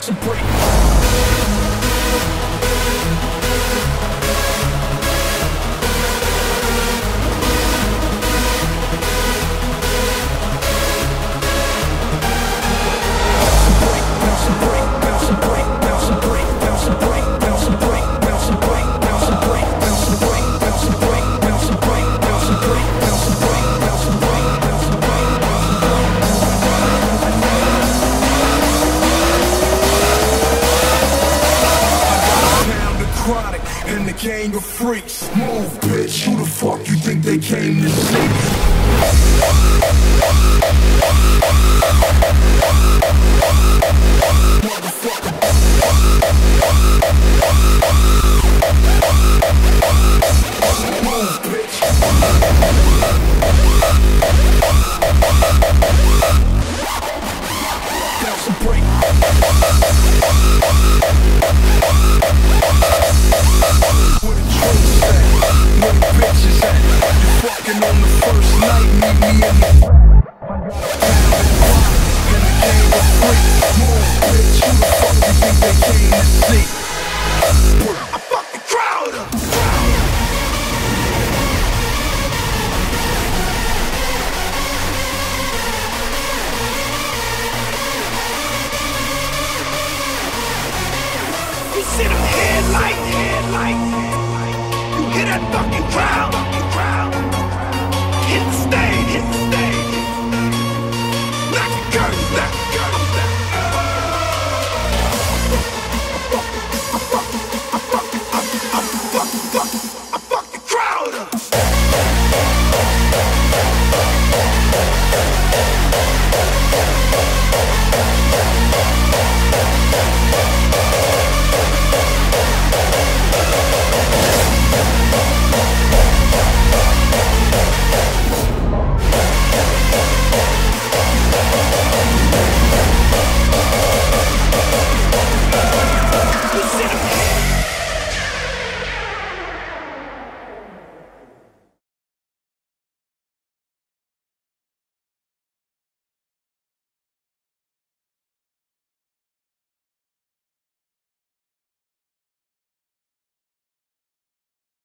Rock Supreme. And the gang of freaks. Move, bitch. Who the fuck you think they came to see? Motherfucker. Move, bitch. That's a break. Where the truth's at, where the bitches at. You fucking on the first night, meet me in the and the game was free. More bitch, who the fuck you think they came to see? I fucked the crowd up. You sit up here like you hear that fucking crowd.